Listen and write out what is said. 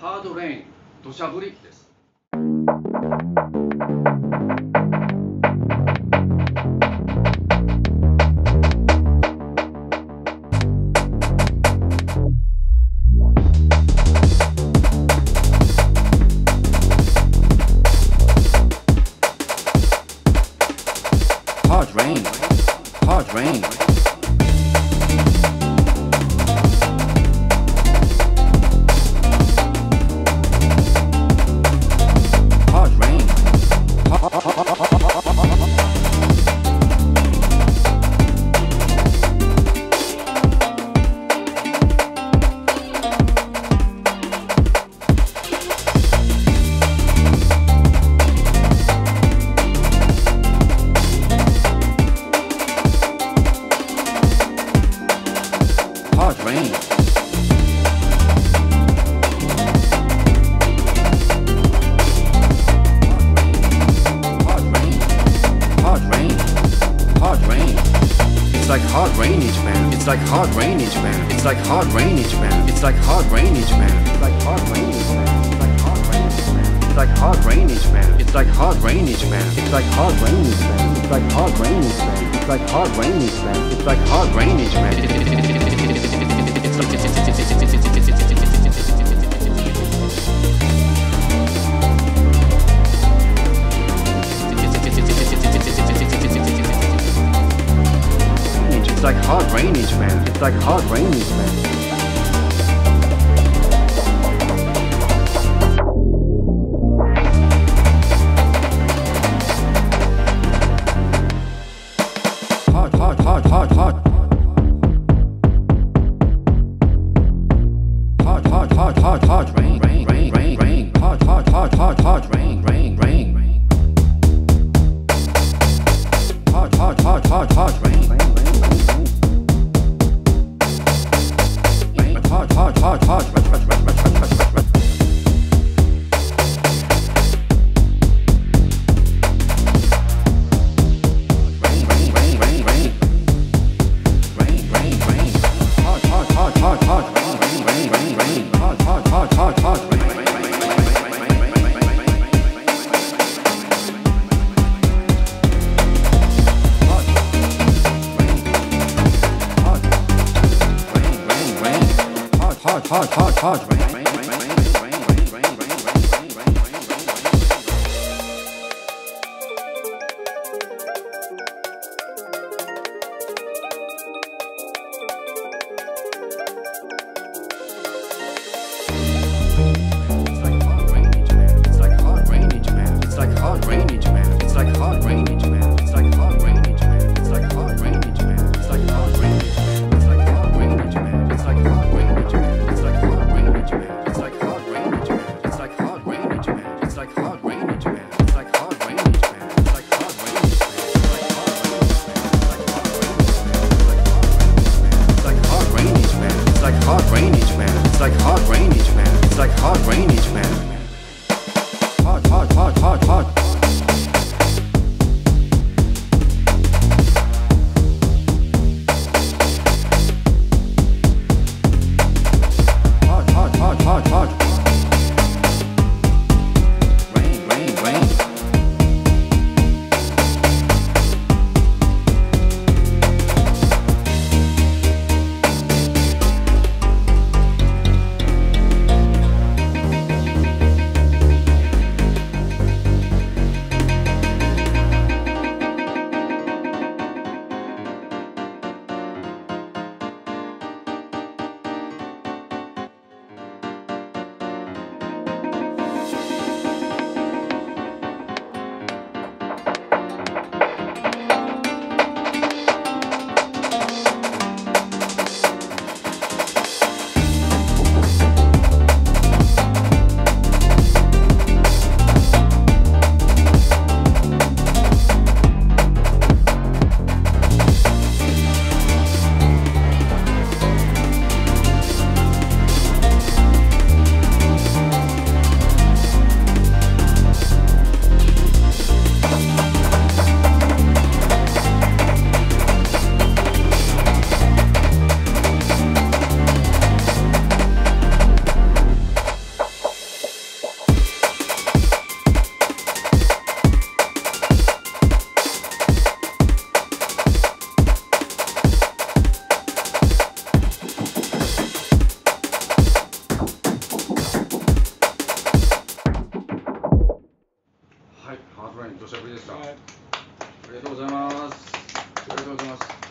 Hard Rain 土砂降りです。 Hard rain, hard rain. Hard rain. Hard rain. Hard rain. Hard rain. It's like hard rain each man. It's like hard rain each man. It's like hard rain each man. It's like hard rain each man. It's like hard rain each man. It's like hard rain each man. It's like hard rain each man. It's like hard rain each man. It's like hard rain each man. It's like hard rain each man. It's like hard rain each man. It's like hard rain each man. It's like hard rain each man. Hard rain, rain, rain, rain, rain. Hard rain, rain, rain, rain. Hard rain, rain, rain, rain. Rainとしてはこれでした。ありがとうございます。